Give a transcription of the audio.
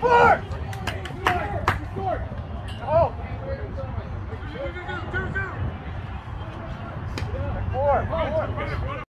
Four!